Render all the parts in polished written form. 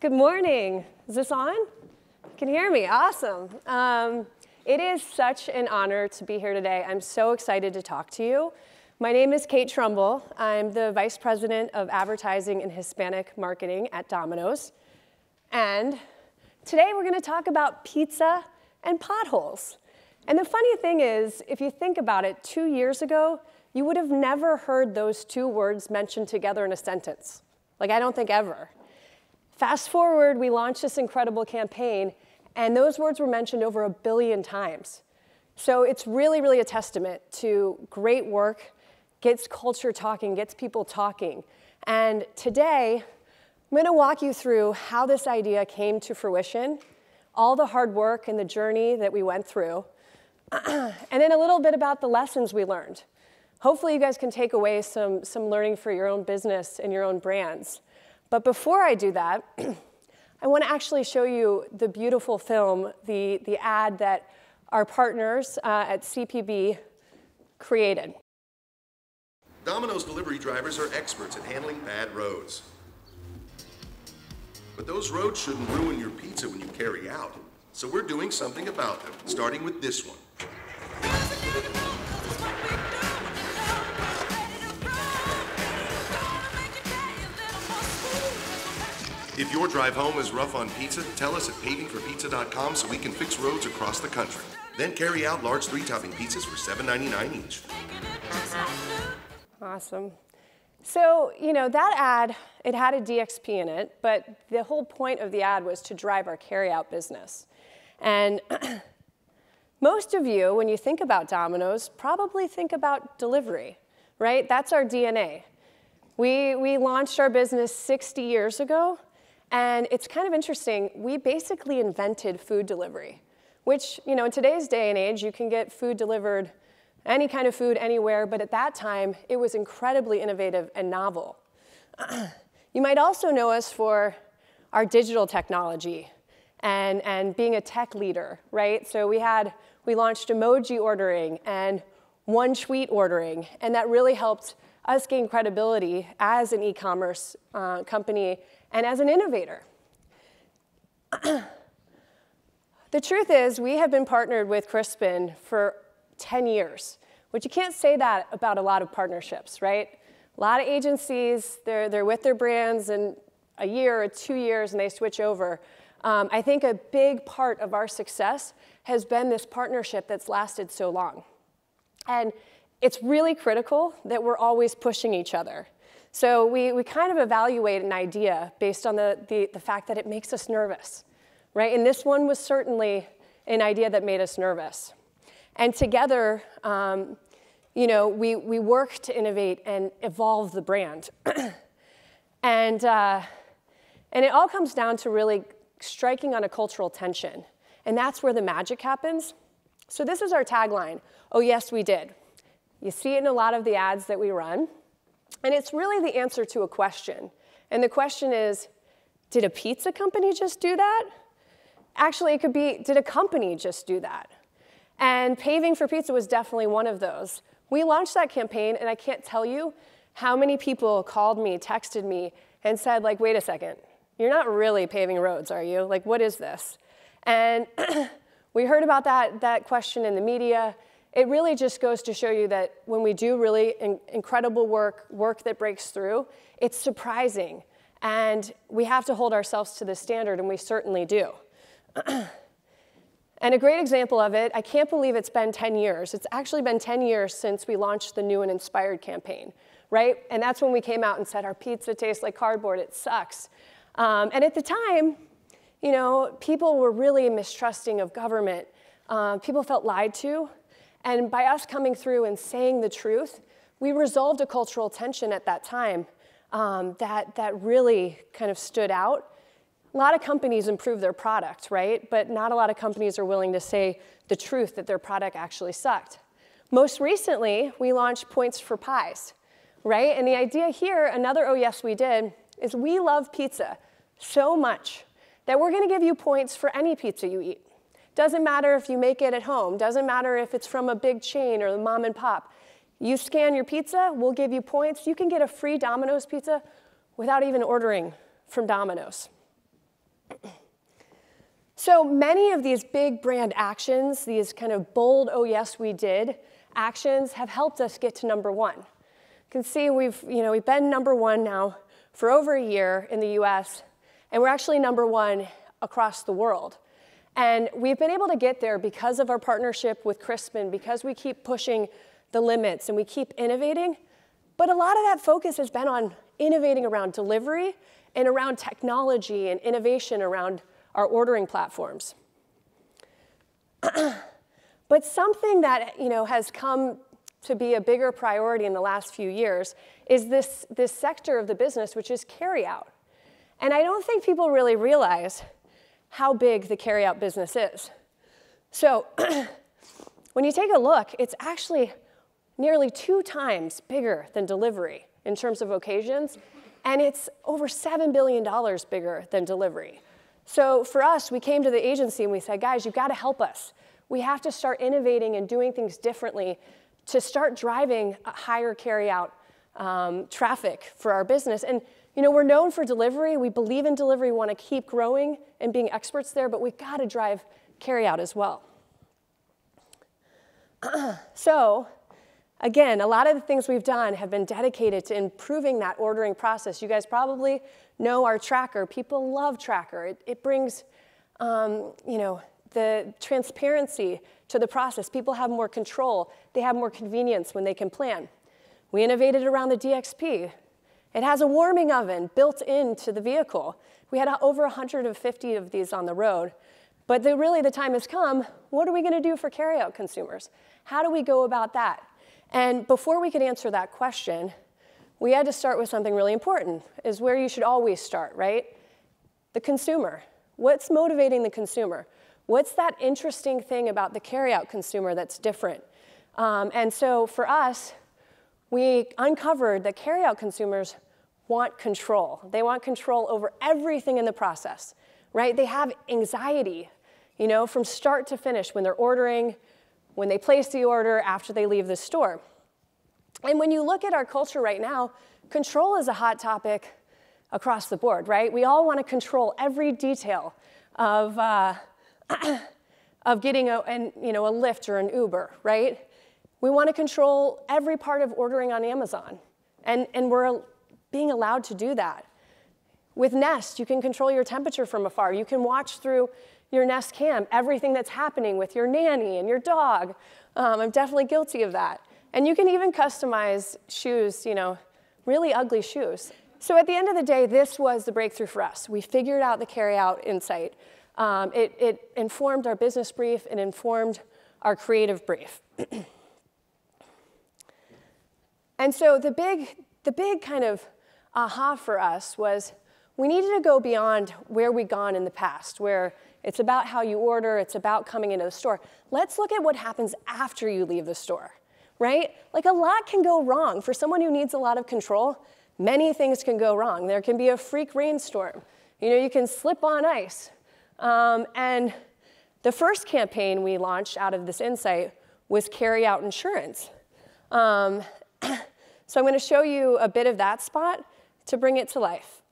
Good morning. Is this on? You can hear me. Awesome. It is such an honor to be here today. I'm so excited to talk to you. My name is Kate Trumbull. I'm the Vice President of Advertising and Hispanic Marketing at Domino's. And today we're going to talk about pizza and potholes. And the funny thing is, if you think about it, 2 years ago, you would have never heard those two words mentioned together in a sentence. Like, I don't think ever. Fast forward, we launched this incredible campaign, and those words were mentioned over 1 billion times. So it's really, really a testament to great work, gets culture talking, gets people talking. And today, I'm going to walk you through how this idea came to fruition, all the hard work and the journey that we went through, and then a little bit about the lessons we learned. Hopefully, you guys can take away some learning for your own business and your own brands. But before I do that, I want to actually show you the beautiful film, the ad that our partners at CPB created. Domino's delivery drivers are experts at handling bad roads. But those roads shouldn't ruin your pizza when you carry out. So we're doing something about them, starting with this one. If your drive home is rough on pizza, tell us at pavingforpizza.com so we can fix roads across the country. Then carry out large 3-topping pizzas for $7.99 each. Awesome. So, you know, that ad, it had a DXP in it, but the whole point of the ad was to drive our carry-out business. And most of you, when you think about Domino's, probably think about delivery, right? That's our DNA. We launched our business 60 years ago. And it's kind of interesting, we basically invented food delivery, which, you know, in today's day and age, you can get food delivered, any kind of food anywhere, but at that time, it was incredibly innovative and novel. You might also know us for our digital technology and being a tech leader, right? So we launched emoji ordering and one tweet ordering, and that really helped us gain credibility as an e-commerce company and as an innovator. The truth is, we have been partnered with Crispin for 10 years, which you can't say that about a lot of partnerships, right? A lot of agencies, they're with their brands in a year or 2 years, and they switch over. I think a big part of our success has been this partnership that's lasted so long. And it's really critical that we're always pushing each other. So we kind of evaluate an idea based on the fact that it makes us nervous, right? And this one was certainly an idea that made us nervous. And together, you know, we work to innovate and evolve the brand. And it all comes down to really striking on a cultural tension. And that's where the magic happens. So this is our tagline, "Oh yes, we did." You see it in a lot of the ads that we run. And it's really the answer to a question. And the question is, did a pizza company just do that? Actually, it could be, did a company just do that? And Paving for Pizza was definitely one of those. We launched that campaign, and I can't tell you how many people called me, texted me, and said, like, wait a second, you're not really paving roads, are you? Like, what is this? And we heard about that question in the media. It really just goes to show you that when we do really incredible work that breaks through, it's surprising. And we have to hold ourselves to the standard, and we certainly do. And a great example of it, I can't believe it's been 10 years. It's actually been 10 years since we launched the New and Inspired campaign, right? And that's when we came out and said, our pizza tastes like cardboard, it sucks. And at the time, you know, people were really mistrusting of government. People felt lied to. And by us coming through and saying the truth, we resolved a cultural tension at that time that really kind of stood out. A lot of companies improve their product, right? But not a lot of companies are willing to say the truth that their product actually sucked. Most recently, we launched Points for Pies, right? And the idea here, another "Oh yes, we did," is we love pizza so much that we're going to give you points for any pizza you eat. Doesn't matter if you make it at home. Doesn't matter if it's from a big chain or the mom and pop. You scan your pizza, we'll give you points. You can get a free Domino's pizza without even ordering from Domino's. So many of these big brand actions, these kind of bold, oh yes we did actions, have helped us get to #1. You can see we've been #1 now for over a year in the US, and we're actually #1 across the world. And we've been able to get there because of our partnership with Crispin, because we keep pushing the limits and we keep innovating. But a lot of that focus has been on innovating around delivery and around technology and innovation around our ordering platforms. But something that has come to be a bigger priority in the last few years is this sector of the business, which is carryout. And I don't think people really realize how big the carryout business is. So when you take a look, it's actually nearly 2 times bigger than delivery in terms of occasions, and it's over $7 billion bigger than delivery. So for us, we came to the agency and we said, guys, you've got to help us. We have to start innovating and doing things differently to start driving a higher carryout traffic for our business. And we're known for delivery. We believe in delivery. We want to keep growing and being experts there, but we've got to drive carryout as well. So again, a lot of the things we've done have been dedicated to improving that ordering process. You guys probably know our tracker. People love tracker. It brings the transparency to the process. People have more control. They have more convenience when they can plan. We innovated around the DXP. It has a warming oven built into the vehicle. We had over 150 of these on the road. But really the time has come, what are we going to do for carryout consumers? How do we go about that? And before we could answer that question, we had to start with something really important, is where you should always start, right? The consumer. What's motivating the consumer? What's that interesting thing about the carryout consumer that's different? And so for us, we uncovered that carryout consumers want control. They want control over everything in the process, right? They have anxiety, from start to finish when they're ordering, when they place the order, after they leave the store. And when you look at our culture right now, control is a hot topic across the board, right? We all want to control every detail of getting a Lyft or an Uber, right? We want to control every part of ordering on Amazon, and we're being allowed to do that. With Nest, you can control your temperature from afar. You can watch through your Nest cam everything that's happening with your nanny and your dog. I'm definitely guilty of that. And you can even customize shoes, really ugly shoes. So at the end of the day, this was the breakthrough for us. We figured out the carryout insight. It informed our business brief and informed our creative brief. And so the big kind of aha for us was we needed to go beyond where we'd gone in the past, where it's about how you order, it's about coming into the store. Let's look at what happens after you leave the store, right? Like a lot can go wrong. For someone who needs a lot of control, many things can go wrong. There can be a freak rainstorm. You can slip on ice. And the first campaign we launched out of this insight was carryout insurance. So I'm going to show you a bit of that spot to bring it to life.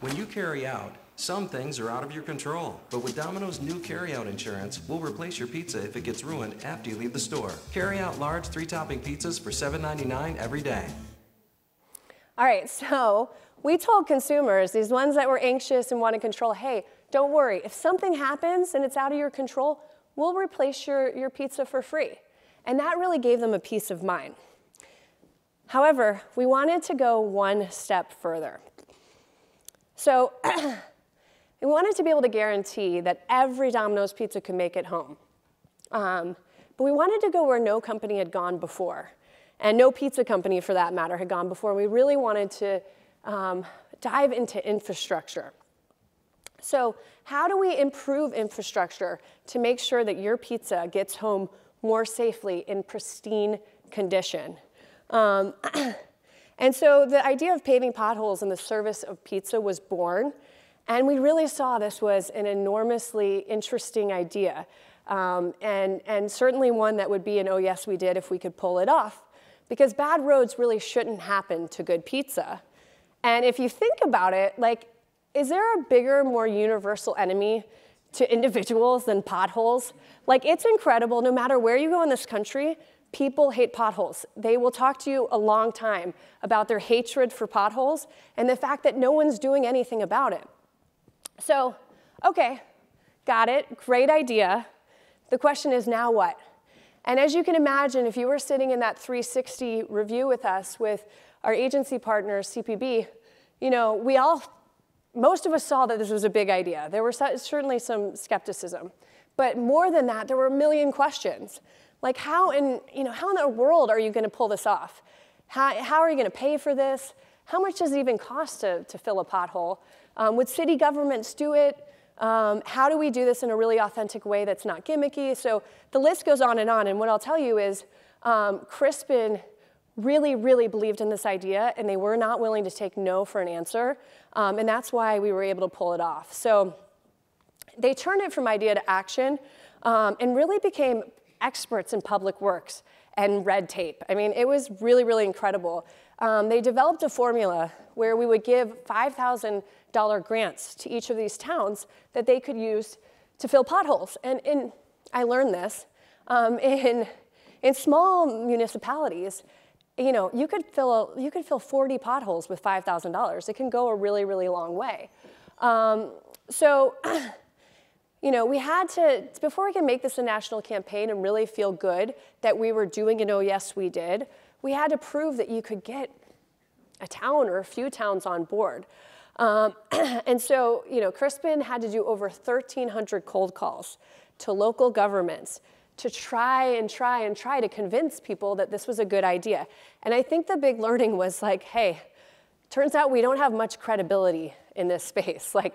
When you carry out, some things are out of your control. But with Domino's new carryout insurance, we'll replace your pizza if it gets ruined after you leave the store. Carry out large 3-topping pizzas for $7.99 every day. All right, so we told consumers, these ones that were anxious and want to control, hey, don't worry. If something happens and it's out of your control, we'll replace your pizza for free. And that really gave them a peace of mind. However, we wanted to go one step further. So we wanted to be able to guarantee that every Domino's pizza could make it home. But we wanted to go where no company had gone before, and no pizza company, for that matter, had gone before. We really wanted to dive into infrastructure. So how do we improve infrastructure to make sure that your pizza gets home more safely in pristine condition? And so the idea of paving potholes in the service of pizza was born, and we really saw this was an enormously interesting idea, and certainly one that would be an oh yes we did if we could pull it off, because bad roads really shouldn't happen to good pizza. And if you think about it, like, is there a bigger, more universal enemy to individuals than potholes? Like, it's incredible, no matter where you go in this country, people hate potholes. They will talk to you a long time about their hatred for potholes and the fact that no one's doing anything about it. So, okay, got it, great idea. The question is, now what? And as you can imagine, if you were sitting in that 360 review with us, with our agency partner, CPB, you know, we all, most of us saw that this was a big idea. There were certainly some skepticism. But more than that, there were a million questions. Like, how in the world are you gonna pull this off? How are you gonna pay for this? How much does it even cost to fill a pothole? Would city governments do it? How do we do this in a really authentic way that's not gimmicky? So the list goes on. And what I'll tell you is Crispin really, really believed in this idea, and they were not willing to take no for an answer. And that's why we were able to pull it off. So they turned it from idea to action and really became experts in public works and red tape. I mean, it was really, really incredible. They developed a formula where we would give $5,000 grants to each of these towns that they could use to fill potholes. And I learned this, in small municipalities, you know, you could fill 40 potholes with $5,000. It can go a really, really long way. So, you know, we had to, before we can make this a national campaign and really feel good that we were doing an oh yes we did, we had to prove that you could get a town or a few towns on board. And so, you know, Crispin had to do over 1,300 cold calls to local governments to try to convince people that this was a good idea. And I think the big learning was like, hey, turns out we don't have much credibility in this space. Like,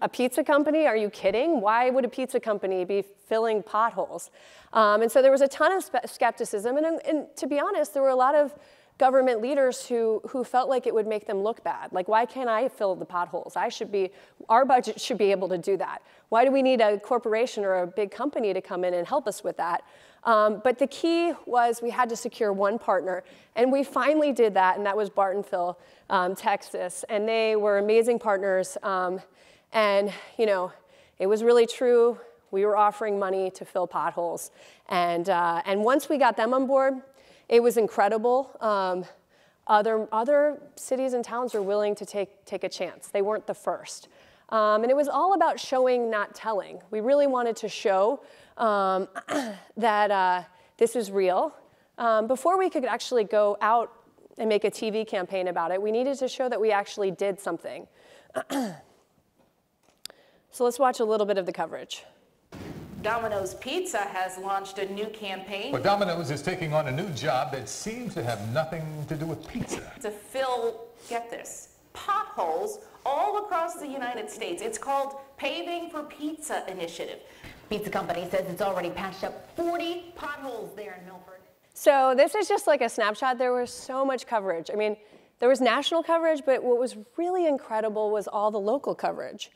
a pizza company? Are you kidding? Why would a pizza company be filling potholes? And so there was a ton of skepticism. And to be honest, there were a lot of government leaders who felt like it would make them look bad. Like, why can't I fill the potholes? Our budget should be able to do that. Why do we need a corporation or a big company to come in and help us with that? But the key was we had to secure one partner, and we finally did that, and that was Bartonville, Texas. And they were amazing partners. And, you know, it was really true. We were offering money to fill potholes. And once we got them on board, it was incredible. Other cities and towns were willing to take a chance. They weren't the first. And it was all about showing, not telling. We really wanted to show that this is real. Before we could actually go out and make a TV campaign about it, we needed to show that we actually did something. So let's watch a little bit of the coverage. Domino's Pizza has launched a new campaign. Well, Domino's is taking on a new job that seems to have nothing to do with pizza. To fill, get this, potholes all across the United States. It's called Paving for Pizza initiative. Pizza company says it's already patched up 40 potholes there in Milford. So this is just like a snapshot. There was so much coverage. I mean, there was national coverage, but what was really incredible was all the local coverage.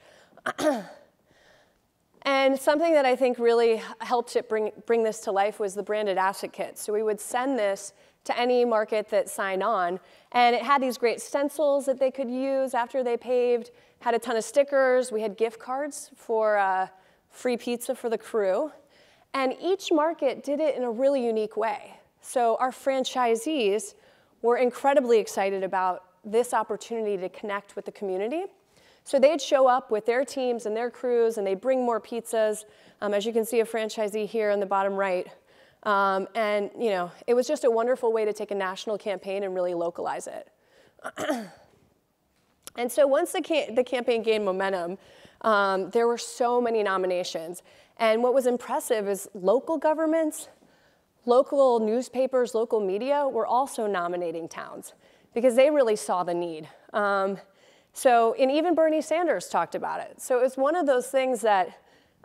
And something that I think really helped it bring this to life was the branded asset kit. So we would send this to any market that signed on, and it had these great stencils that they could use after they paved, had a ton of stickers. We had gift cards for free pizza for the crew, and each market did it in a really unique way. So our franchisees were incredibly excited about this opportunity to connect with the community. So they'd show up with their teams and their crews, and they'd bring more pizzas. As you can see, a franchisee here in the bottom right. And you know, it was just a wonderful way to take a national campaign and really localize it. And so once the campaign gained momentum, there were so many nominations. And what was impressive is local governments, local newspapers, local media were also nominating towns because they really saw the need. And even Bernie Sanders talked about it. So it was one of those things that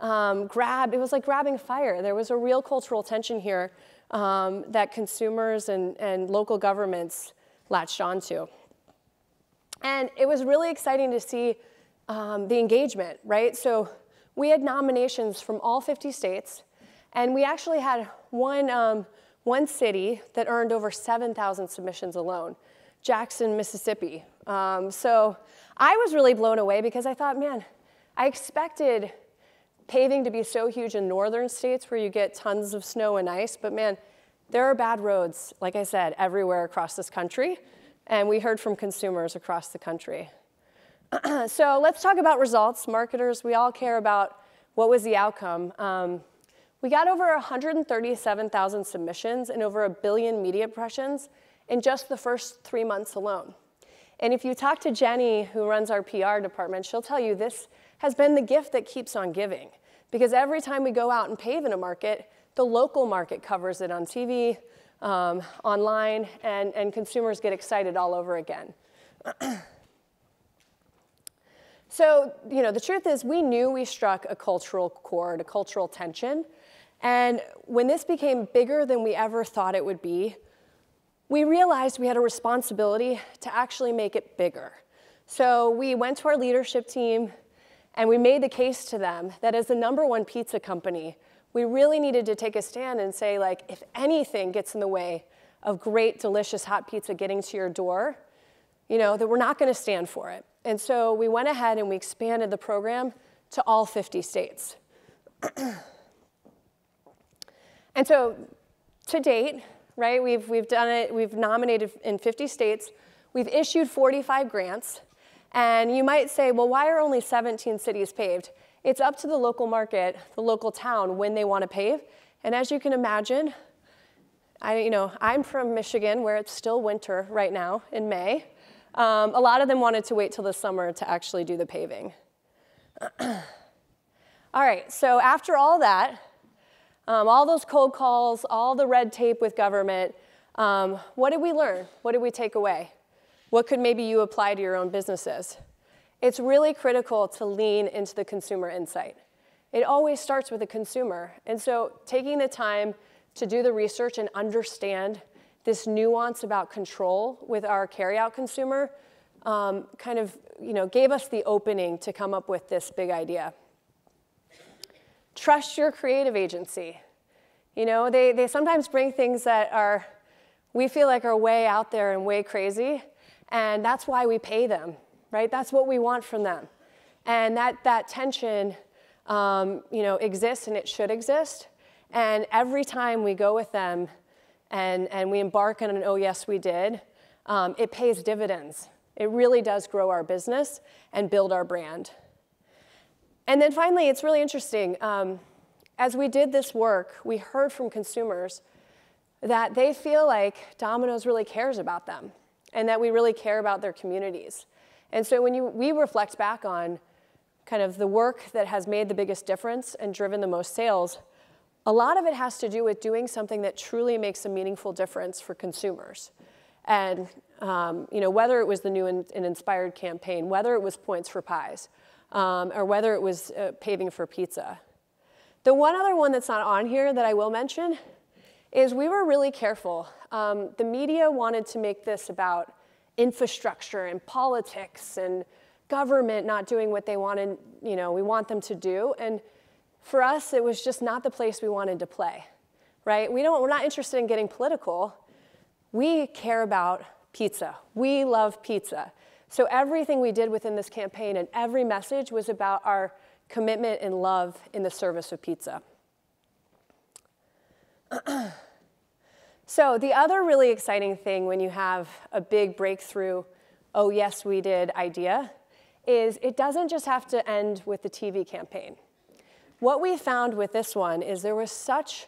it was like grabbing fire. There was a real cultural tension here that consumers and local governments latched onto. And it was really exciting to see the engagement, right? So we had nominations from all 50 states, and we actually had one city that earned over 7,000 submissions alone. Jackson, Mississippi. So I was really blown away because I thought, man, I expected paving to be so huge in northern states where you get tons of snow and ice, but man, there are bad roads, like I said, everywhere across this country, and we heard from consumers across the country. So let's talk about results. Marketers, we all care about what was the outcome. We got over 137,000 submissions and over 1 billion media impressions in just the first 3 months alone. And if you talk to Jenny, who runs our PR department, she'll tell you this has been the gift that keeps on giving, because every time we go out and pave in a market, the local market covers it on TV, online, and consumers get excited all over again. So, you know, the truth is we knew we struck a cultural chord, a cultural tension. And when this became bigger than we ever thought it would be, we realized we had a responsibility to actually make it bigger. So we went to our leadership team and we made the case to them that as the #1 pizza company, we really needed to take a stand and say, like, if anything gets in the way of great, delicious hot pizza getting to your door, you know, that we're not going to stand for it. And so we went ahead and we expanded the program to all 50 states. And so to date, right, we've done it, we've nominated in 50 states, we've issued 45 grants, and you might say, well, why are only 17 cities paved? It's up to the local market, the local town, when they want to pave. And as you can imagine, I'm from Michigan, where it's still winter right now in May. A lot of them wanted to wait till the summer to actually do the paving. All right, so after all that, all those cold calls, all the red tape with government, what did we learn? What did we take away? What could maybe you apply to your own businesses? It's really critical to lean into the consumer insight. It always starts with the consumer. And so taking the time to do the research and understand this nuance about control with our carryout consumer kind of, you know, gave us the opening to come up with this big idea. Trust your creative agency. You know, they sometimes bring things that are, we feel like are way out there and way crazy, and that's why we pay them, right? That's what we want from them. And that tension, you know, exists, and it should exist. And every time we go with them and we embark on an oh yes we did, it pays dividends. It really does grow our business and build our brand. And then finally, it's really interesting. As we did this work, we heard from consumers that they feel like Domino's really cares about them and that we really care about their communities. And so when we reflect back on kind of the work that has made the biggest difference and driven the most sales, a lot of it has to do with doing something that truly makes a meaningful difference for consumers. And you know, whether it was the new and inspired campaign, whether it was Points for Pies, or whether it was Paving for Pizza. The one other one that's not on here that I will mention is we were really careful. The media wanted to make this about infrastructure and politics and government not doing what they wanted, you know, we want them to do. And for us, it was just not the place we wanted to play, right? We're not interested in getting political. We care about pizza. We love pizza. So everything we did within this campaign and every message was about our commitment and love in the service of pizza. So the other really exciting thing when you have a big breakthrough, oh yes we did idea, is it doesn't just have to end with the TV campaign. What we found with this one is there was such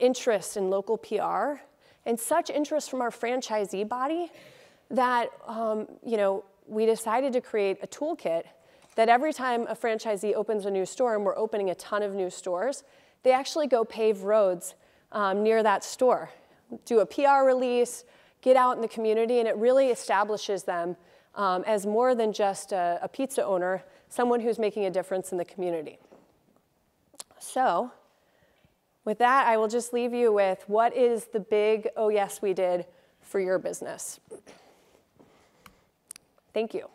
interest in local PR and such interest from our franchisee body that you know, we decided to create a toolkit that every time a franchisee opens a new store, and we're opening a ton of new stores, they actually go pave roads near that store, do a PR release, get out in the community, and it really establishes them as more than just a pizza owner, someone who's making a difference in the community. So with that, I will just leave you with what is the big oh yes we did for your business. Thank you.